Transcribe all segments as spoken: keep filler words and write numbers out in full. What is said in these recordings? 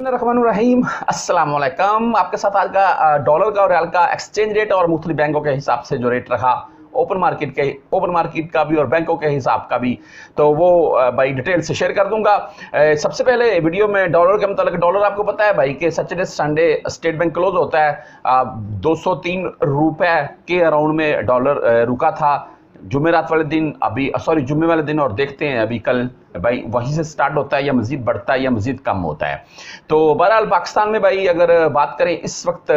बिस्मिल्लाहिर्रहमानिर्रहीम, अस्सलाम वालेकुम। आपके साथ आज का डॉलर का और रियाल का एक्सचेंज रेट और मुख्तलिफ बैंकों के हिसाब से जो रेट रहा ओपन मार्केट के ओपन मार्केट का भी और बैंकों के हिसाब का भी, तो वो भाई डिटेल से शेयर कर दूंगा। सबसे पहले वीडियो में डॉलर के मतलब डॉलर आपको पता है भाई कि Saturday Sunday State Bank close होता है। दो सौ तीन रुपये के अराउंड में डॉलर रुका था जुमेरात वाले दिन, अभी सॉरी जुम्मे वाले दिन, और देखते हैं अभी कल भाई वहीं से स्टार्ट होता है या मज़ीद बढ़ता है या मज़ीद कम होता है। तो बहरहाल पाकिस्तान में भाई अगर बात करें इस वक्त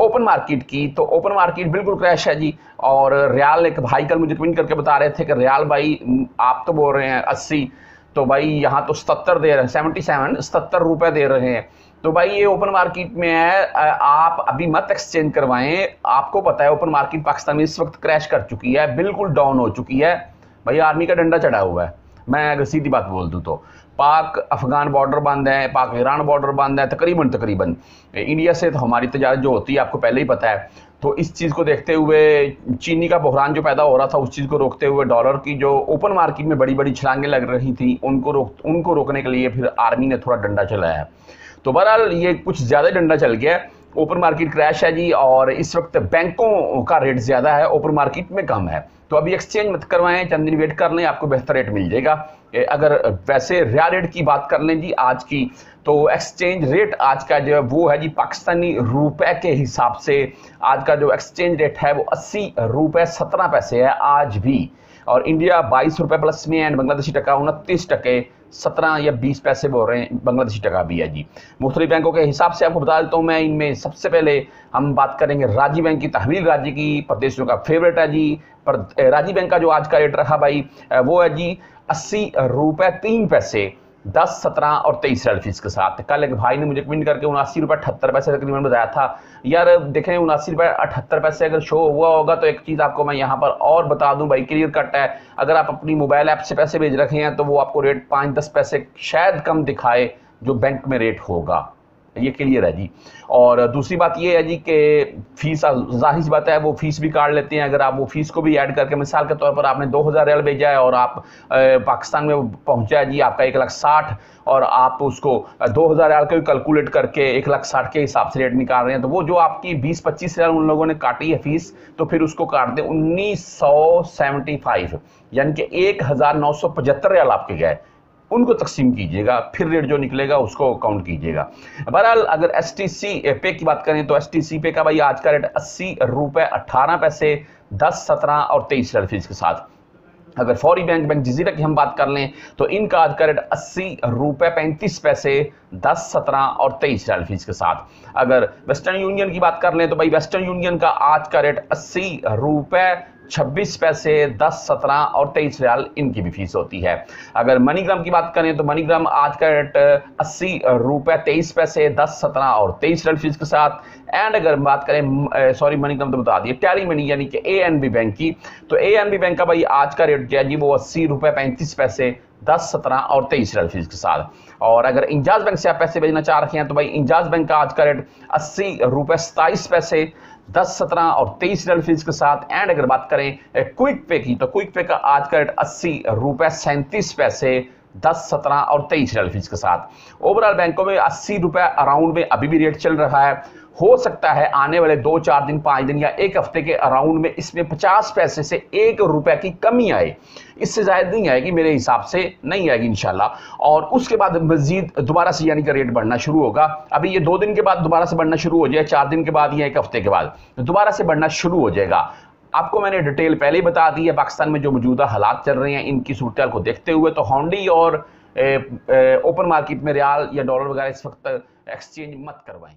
ओपन मार्केट की, तो ओपन मार्केट बिल्कुल क्रैश है जी। और रियाल एक भाई कल मुझे ट्वीट करके बता रहे थे कि रियाल भाई आप तो बोल रहे हैं अस्सी, तो भाई यहाँ तो सत्तर दे रहे हैं, सेवेंटी सेवन सत्तर रुपये दे रहे हैं। तो भाई ये ओपन मार्केट में है, आप अभी मत एक्सचेंज करवाएं। आपको पता है ओपन मार्केट पाकिस्तान में इस वक्त क्रैश कर चुकी है, बिल्कुल डाउन हो चुकी है भाई, आर्मी का डंडा चढ़ा हुआ है। मैं अगर सीधी बात बोल दूँ तो पाक अफगान बॉर्डर बंद है, पाक ईरान बॉर्डर बंद है तकरीबन तकरीबन इंडिया से। तो हमारी तजारत जो होती है आपको पहले ही पता है, तो इस चीज़ को देखते हुए चीनी का बहरान जो पैदा हो रहा था उस चीज़ को रोकते हुए डॉलर की जो ओपन मार्केट में बड़ी बड़ी छलांगें लग रही थी उनको रोक उनको रोकने के लिए फिर आर्मी ने थोड़ा डंडा चलाया। तो बहरहाल ये कुछ ज़्यादा डंडा चल गया, ओपन मार्केट क्रैश है जी। और इस वक्त बैंकों का रेट ज़्यादा है, ओपन मार्केट में कम है। तो अभी एक्सचेंज मत करवाएं, चंद दिन वेट कर लें, आपको बेहतर रेट मिल जाएगा। अगर वैसे रियाल रेट की बात कर लें जी आज की, तो एक्सचेंज रेट आज का जो है वो है जी पाकिस्तानी रुपए के हिसाब से, आज का जो एक्सचेंज रेट है वो अस्सी रुपये सत्रह पैसे है आज भी। और इंडिया बाईस रुपये प्लस में एंड बांग्लादेशी टका उनतीस टके सत्रह या बीस पैसे बोल रहे हैं, बांग्लादेशी टका भी है जी। मुख्तलिफ बैंकों के हिसाब से आपको बता देता हूँ मैं। इनमें सबसे पहले हम बात करेंगे राजी बैंक की, तहवील राजी की परदेशियों का फेवरेट है जी। पर राजी बैंक का जो आज का रेट रहा भाई वो है जी अस्सी रुपये तीन पैसे दस सत्रह और तेईस रियल फीस के साथ। कल एक भाई ने मुझे कमेंट करके उनासी रुपये अठहत्तर पैसे तकरीबन बताया था। यार देखें उनासी रुपये अठहत्तर पैसे अगर शो हुआ होगा तो एक चीज़ आपको मैं यहाँ पर और बता दूँ भाई, क्लियर कट है। अगर आप अपनी मोबाइल ऐप से पैसे भेज रखे हैं तो वो आपको रेट पाँच दस पैसे शायद कम दिखाए जो बैंक में रेट होगा, ये क्लियर है जी। और दूसरी बात ये है जी कि फीस जाहिर सी बात है वो फीस भी काट लेते हैं। अगर आप वो फीस को भी ऐड करके मिसाल के तौर पर आपने दो हज़ार रियल भेजा है और आप पाकिस्तान में पहुंचा है जी आपका एक लाख साठ और आप उसको दो हज़ार रियल को कैलकुलेट करके एक लाख साठ के हिसाब से रेट निकाल रहे हैं, तो वो जो आपकी बीस पच्चीस रियल उन लोगों ने काटी है फीस, तो फिर उसको काट दें उन्नीस सौ सेवेंटी फाइव यानी कि एक हज़ार नौ सौ पचहत्तर रियल आपके गए, उनको तकसीम कीजिएगा फिर रेट जो निकलेगा उसको काउंट कीजिएगा। बहरहाल अगर एस टी सी पे की बात करें तो एस टी सी पे का भाई आज का रेट अस्सी रुपये अट्ठारह पैसे दस सत्रह और तेईस रियल फीस के साथ। अगर फौरी बैंक बैंक जजीरा की हम बात कर लें तो इनका आज का रेट अस्सी रुपये पैंतीस पैसे दस सत्रह और तेईस रियल फीस के साथ। अगर वेस्टर्न यूनियन की बात कर लें तो भाई वेस्टर्न यूनियन का आज का रेट अस्सी रुपये छब्बीस पैसे दस सत्रह और तेईस रियाल इनकी भी फीस होती है। अगर मनीग्राम की बात करें तो मनीग्राम आज का रेट अस्सी रुपये तेईस पैसे दस सत्रह और तेईस रियाल फीस के साथ। एंड अगर बात करें सॉरी मनीग्राम तो बता दिए, टैली मनी यानी कि ए एन बी बैंक की, तो ए एन बी बैंक का भाई आज का रेट क्या है जी वो अस्सी रुपये पैंतीस पैसे दस सत्रह और तेईस रियल फीस के साथ। और अगर इंजाज बैंक से आप पैसे भेजना चाह रहे हैं तो भाई इंजाज बैंक का आज का रेट अस्सी रुपये सताईस पैसे दस सत्रह और तेईस रियल फीस के साथ। एंड अगर बात करें क्विक पे की तो क्विक पे का आज का रेट अस्सी रुपये सैंतीस पैसे दस सत्रह और तेईस रियल फीस के साथ। ओवरऑल बैंकों में अस्सी रुपये अराउंड में अभी भी रेट चल रहा है। हो सकता है आने वाले दो चार दिन पाँच दिन या एक हफ्ते के अराउंड में इसमें पचास पैसे से एक रुपये की कमी आए, इससे ज़ायद नहीं आएगी, मेरे हिसाब से नहीं आएगी इंशाल्लाह। और उसके बाद मज़ीद दोबारा से यानी कि रेट बढ़ना शुरू होगा। अभी ये दो दिन के बाद दोबारा से बढ़ना शुरू हो जाए, चार दिन के बाद या एक हफ्ते के बाद दोबारा से बढ़ना शुरू हो जाएगा। आपको मैंने डिटेल पहले ही बता दी है पाकिस्तान में जो मौजूदा हालात चल रहे हैं इनकी सूरत को देखते हुए। तो हौंडी और ए, ए, ओपन मार्केट में रियाल या डॉलर वगैरह इस वक्त एक्सचेंज मत करवाएं।